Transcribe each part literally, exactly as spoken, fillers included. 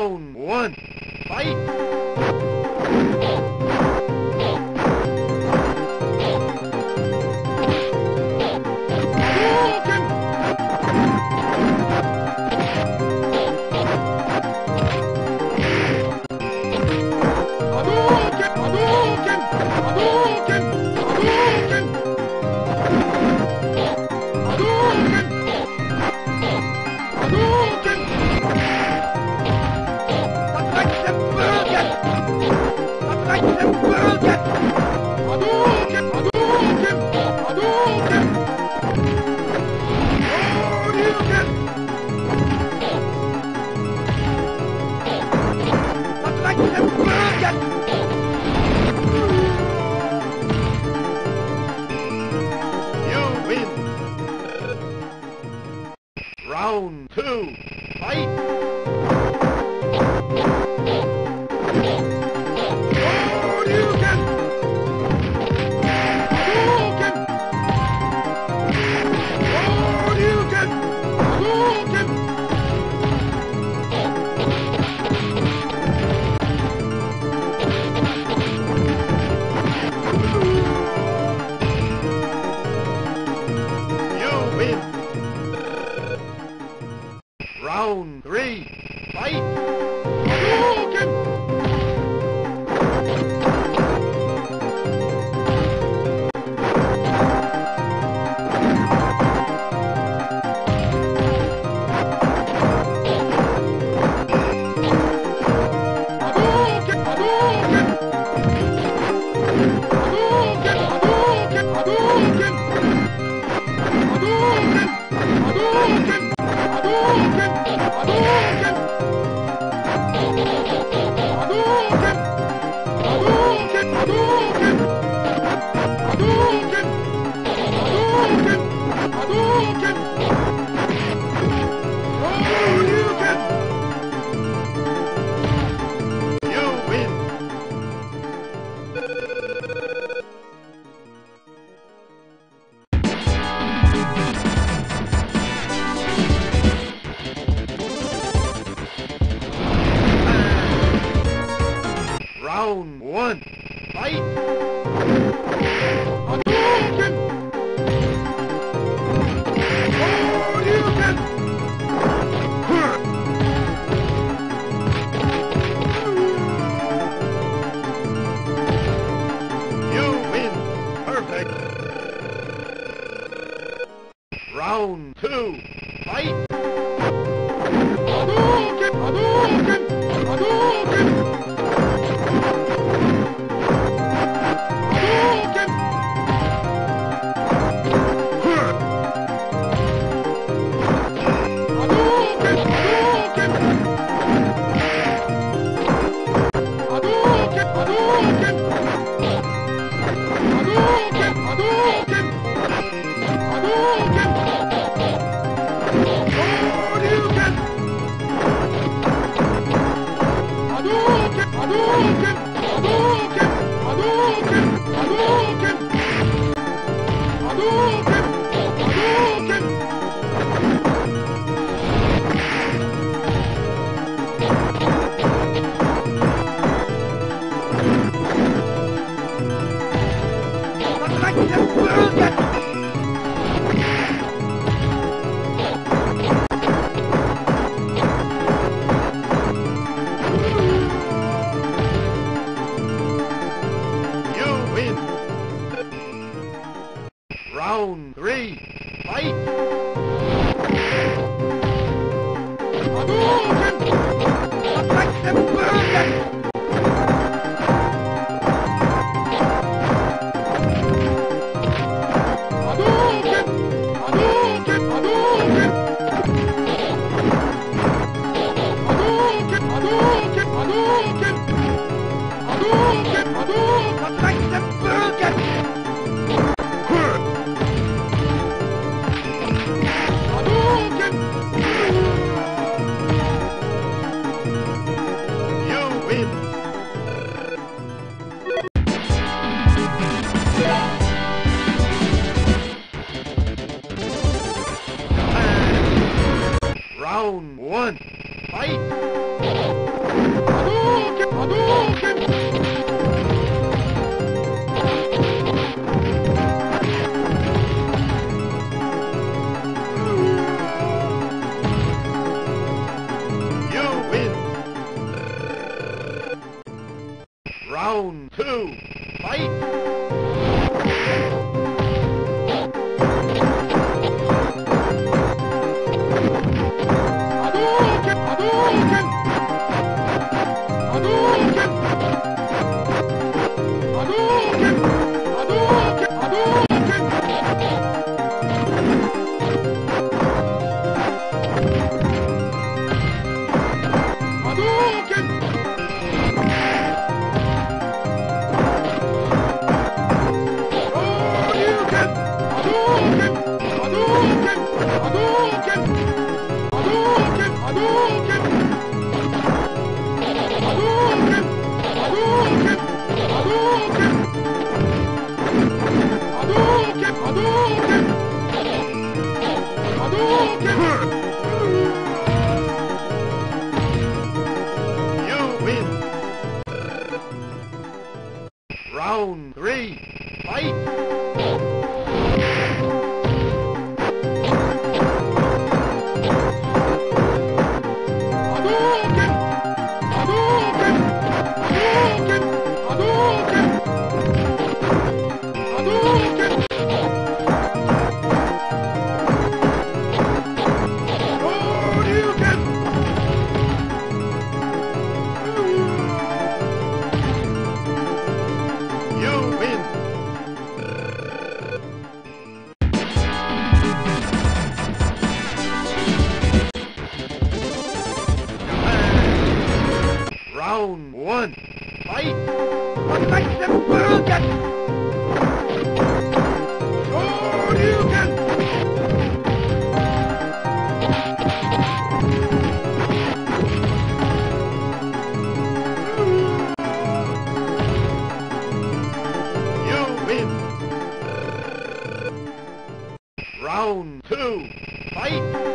Round one, fight! Round two, fight! Round three, fight! Round one, fight! Round two, fight! Hadouken! Hadouken! Hadouken! Round three, fight! Hadouken! Attack the burden! Hadouken! Hadouken! Hadouken! Hadouken! Hadouken! Hadouken! Hadouken! Hadouken! Attack the burden! Round one, fight! Round two, fight! Round three, fight! Round one, fight! What makes them broken? Oh, you can! You win! Round two, fight! Round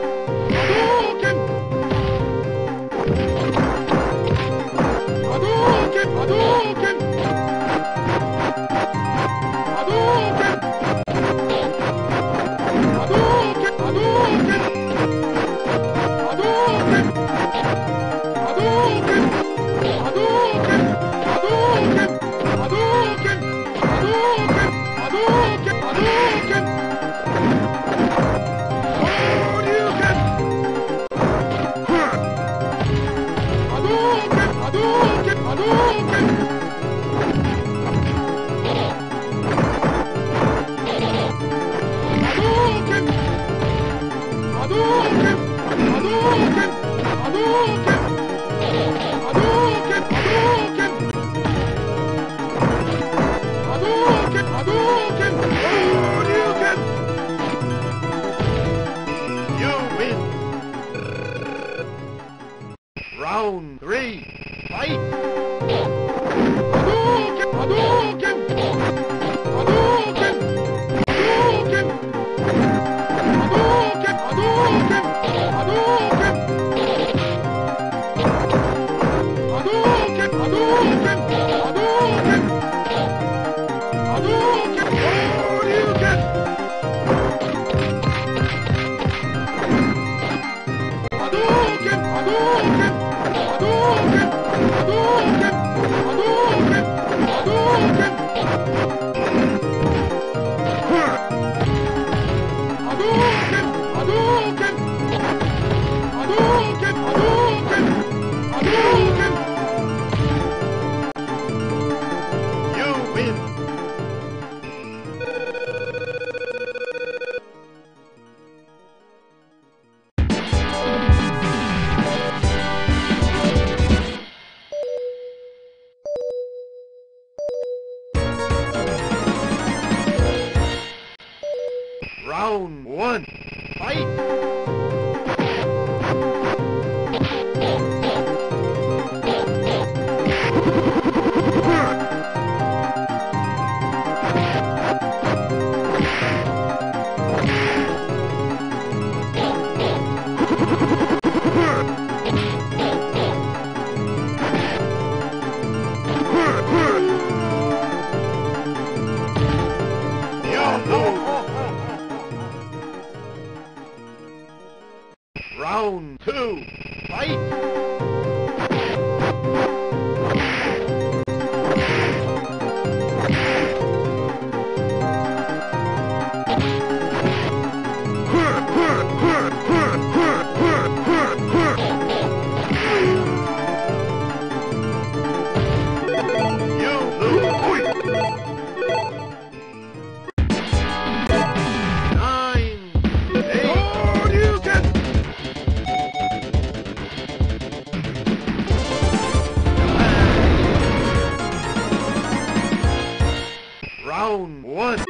three, fight! Round one, fight! Round two, fight! Round one.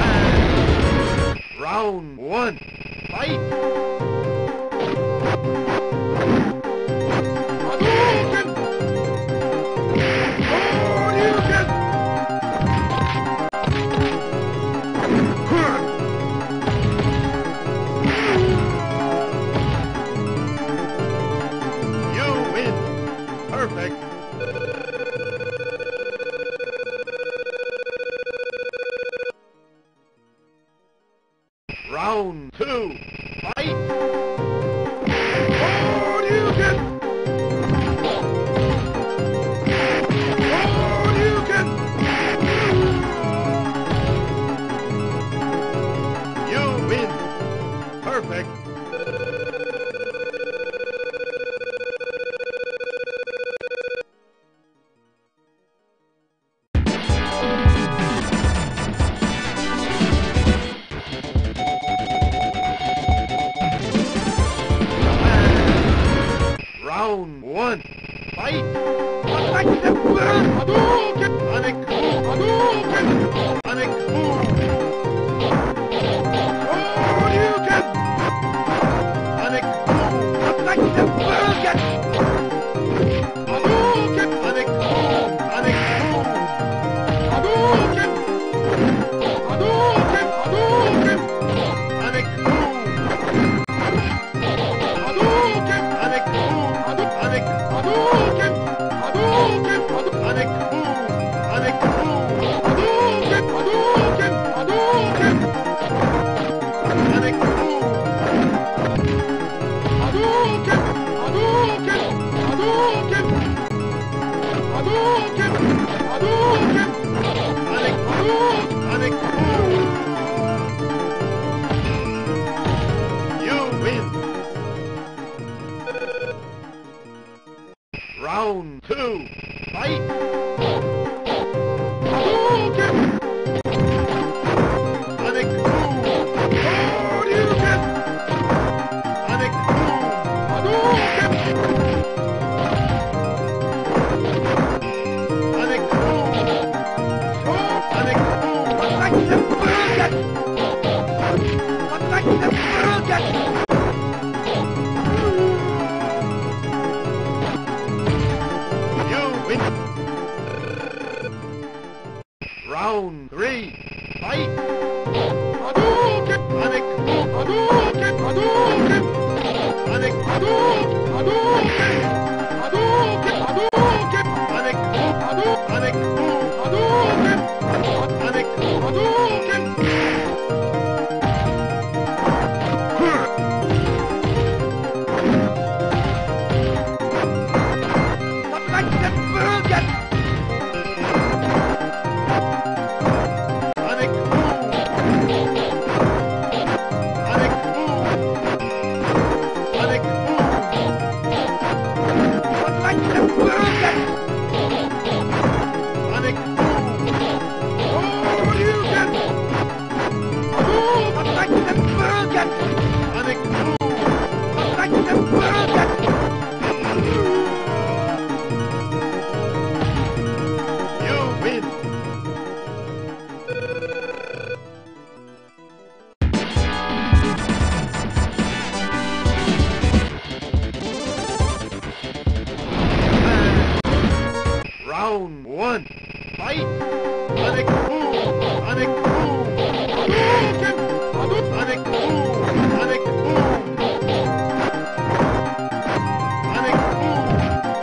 Round one. Fight! Perfect. Round two, fight! Round one, fight! Hadouken! Panic! Hadouken! Panic! Hadouken! Panic! Attack the target! Hadouken! Panic! Panic! Hadouken! Hadouken! Hadouken! Panic! Round two, fight! Hadouken! Panic boom! Hadouken! Panic boom! Hadouken! Panic boom! Panic boom! Attack the target! Attack the target! Round three, fight! Hadouken! Panic! Hadouken! Hadouken! Panic! Hadouken! Hadouken! Hadouken! Hadouken! Panic! Hadouken! Panic! Hadouken! Panic! Hadouken! Round one, fight! Panic boom! Panic boom! Hadouken! Panic boom! Panic boom! Panic boom!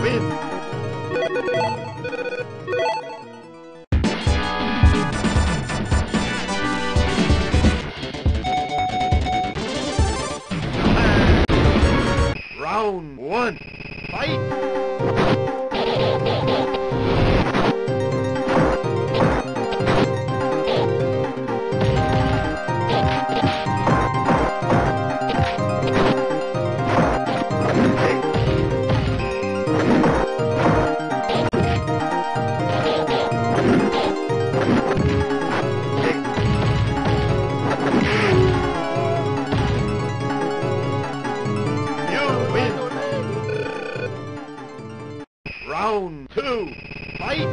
win. Round one, fight! Round two, fight!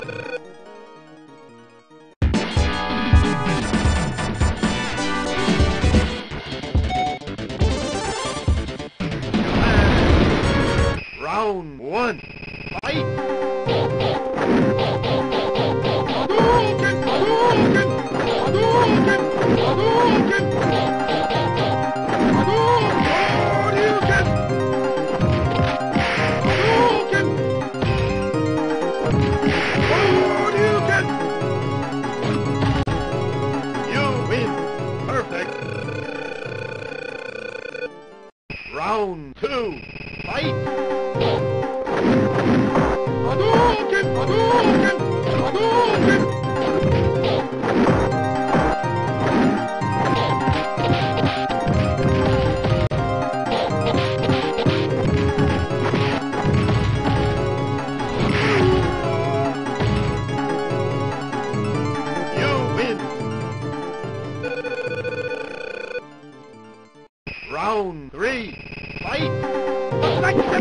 Round three, fight! Round one, fight! Round two, fight! Hadouken! Hadouken! Hadouken! Round three, fight! Like the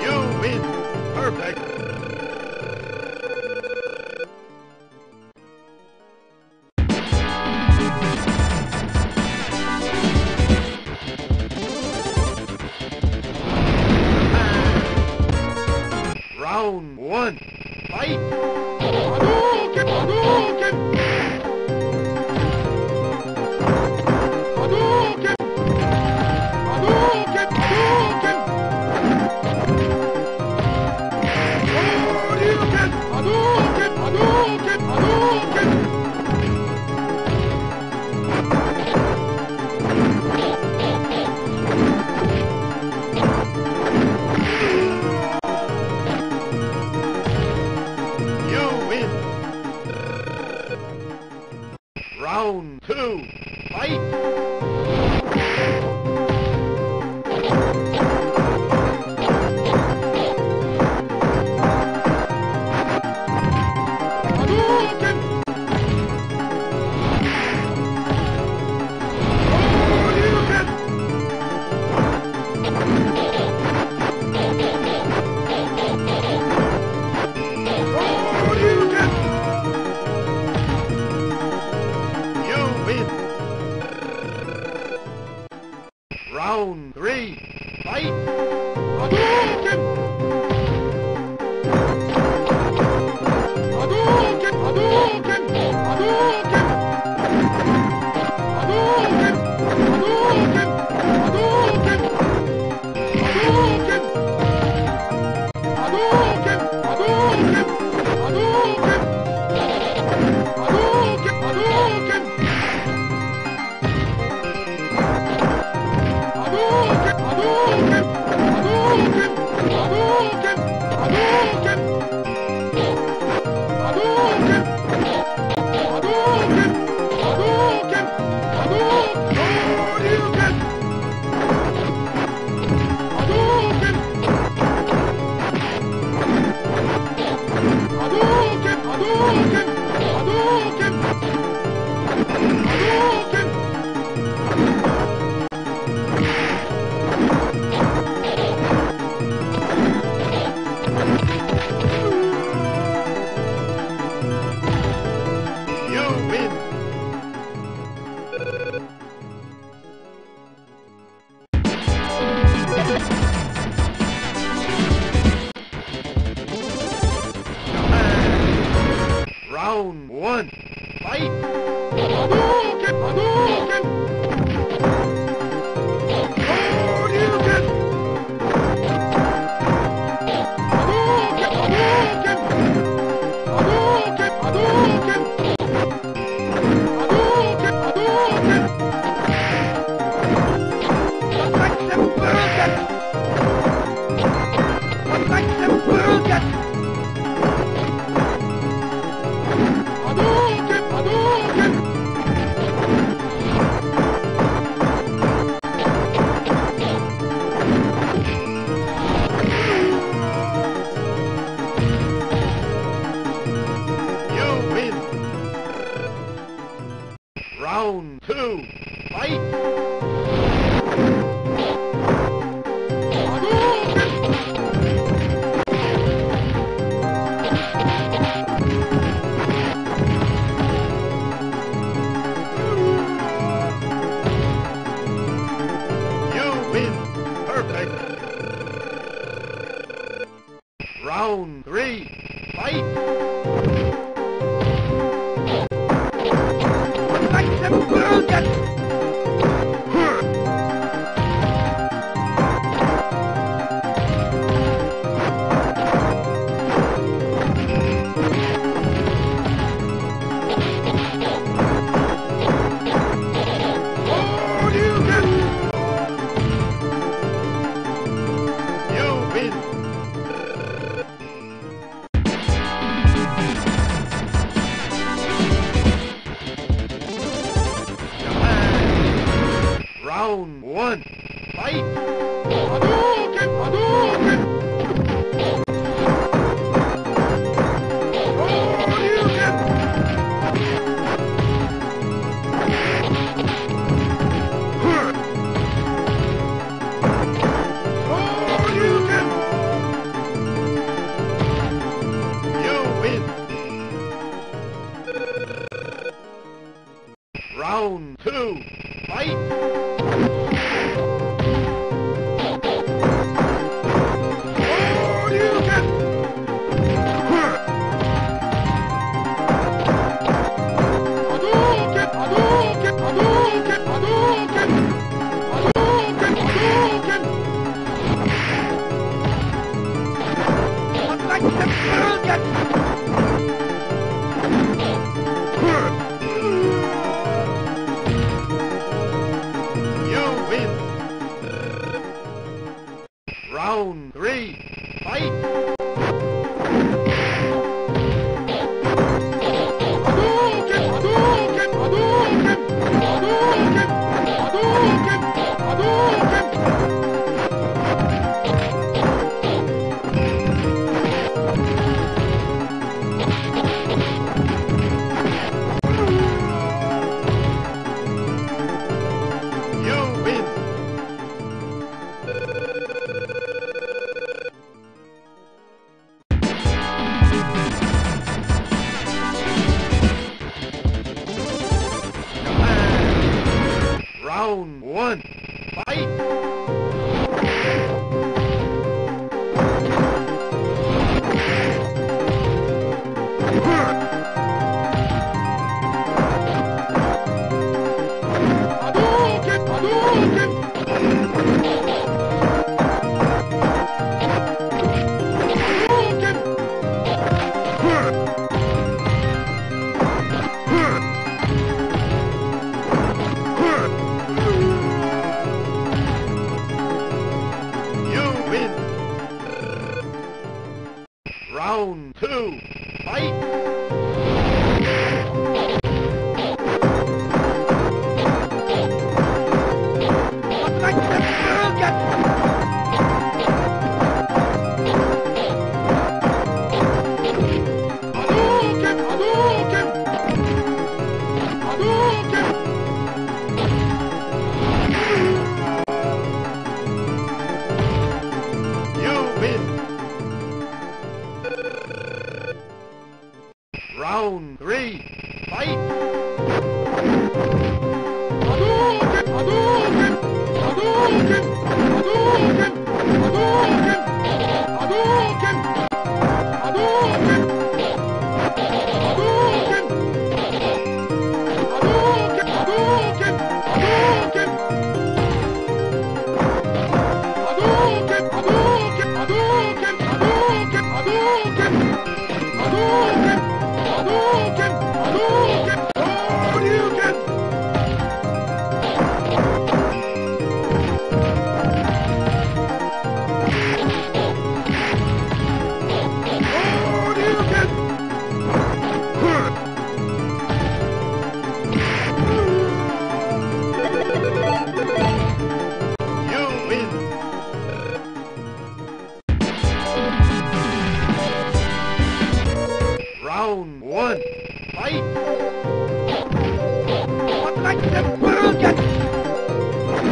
you win! Perfect! Round one, fight! Hadouken! Hadouken! Hadouken! Hadouken! Hadouken! Hadouken! Hadouken! Hadouken! Hadouken! Round two, fight! Round one. Fight! Hadouken! Hadouken! Hadouken! Hadouken! Hadouken! Hadouken! Hadouken! Hadouken! Attack the Burukat! Attack the Burukat! Round two, fight! Round one, fight! Hadouken! Hadouken! Hadouken! Hadouken! You win! Round two, fight! Round three, fight! Round one, fight! Round two, fight! Round three, fight! Hadouken! Hadouken! Hadouken! Hadouken! Hadouken! Hadouken! Hadouken! Hadouken! Round one. Fight! What like the world get? What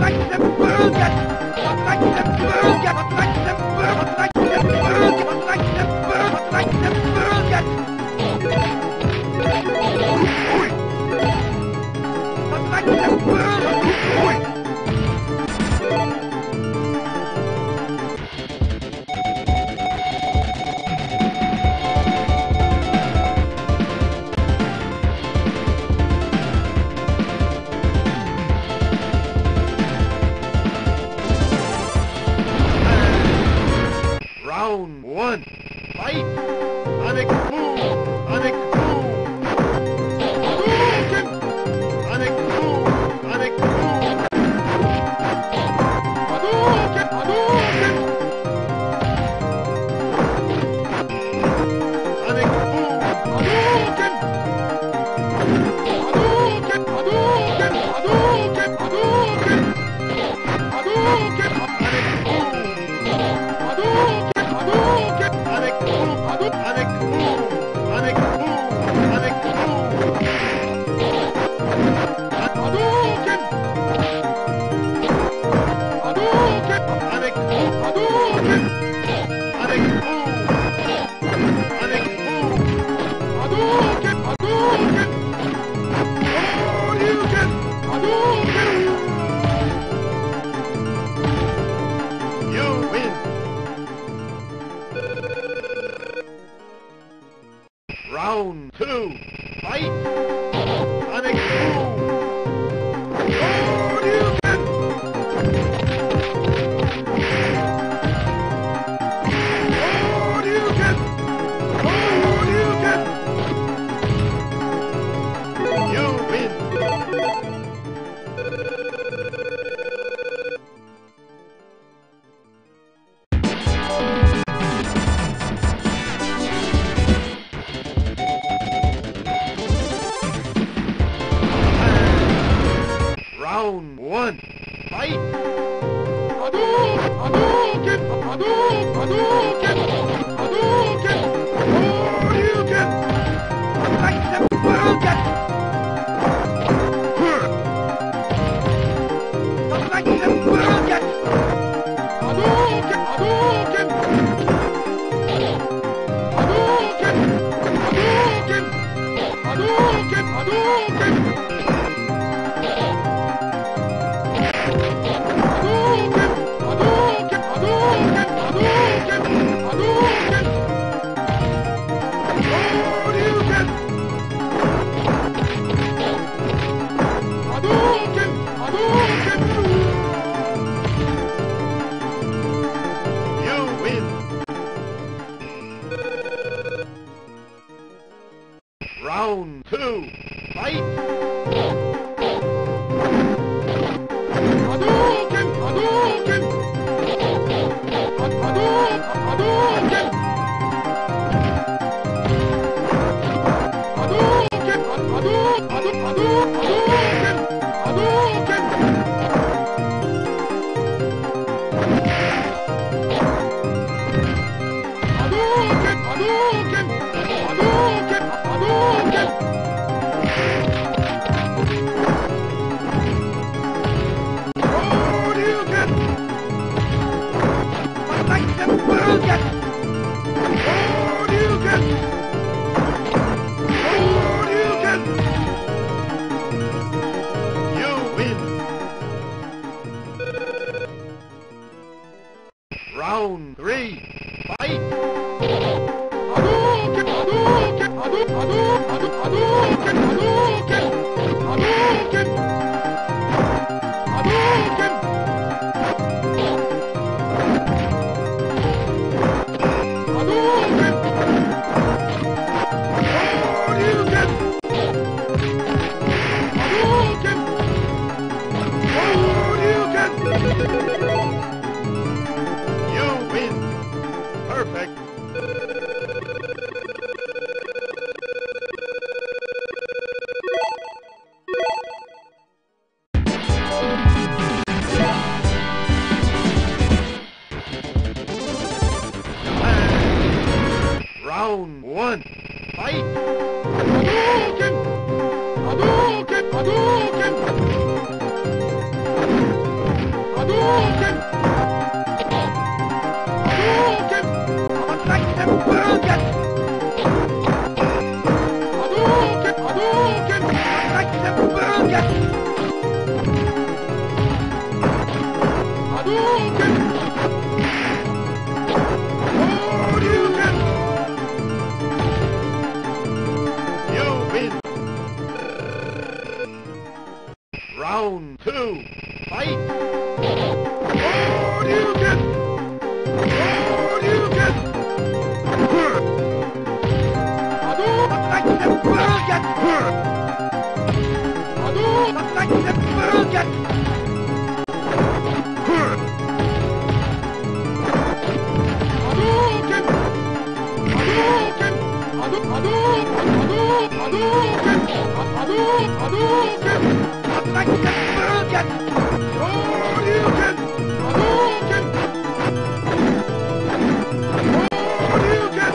like the world get? What like the world get? What like the world? What like the world get? What like the world? What like the world get? What like the world? Round one, fight! Anik boom! Anik boom! Anik boom! Anik boom! Hadouken! Hadouken! Anik boom! Hadouken! Hadouken! Hadouken! Hadouken! Hadouken! Hadouken! Anik boom! Hadouken! Round two, fight! Anik boom! Hadouken! Hadouken! Hadouken! You win! Round one, fight! Hadouken! Hadouken! Hadouken! Hadouken! Hadouken! Hadouken! What like the world get? What like the world get? Hadouken! Hadouken! Hadouken! Hadouken! Hadouken! Hadouken! Round two, fight! Hadouken! Hadouken! Hadouken! Hadouken! Hadouken! Hadouken! Hadouken! Hadouken! Round three, fight! Hadouken! Hadouken! Hadouken! Hadouken! Hadouken! Hadouken! Hadouken! Perfect. Round one. Fight! Hadouken! Hadouken! Hadouken! Hadouken! Hadouken! Attack them! Hadouken! Hadouken! Hadouken! Attack them! Hadouken! Hadouken! Round two, fight! Oh, you get! Oh, you get! I don't attack them, I'll get hurt! I don't attack them, I'll get hurt! I don't get! I don't get! I don't! I don't! I don't! I don't! Like the Hadouken! Hadouken! Hadouken! Hadouken!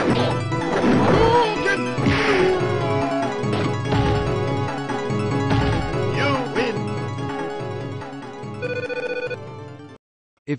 Hadouken! You win! If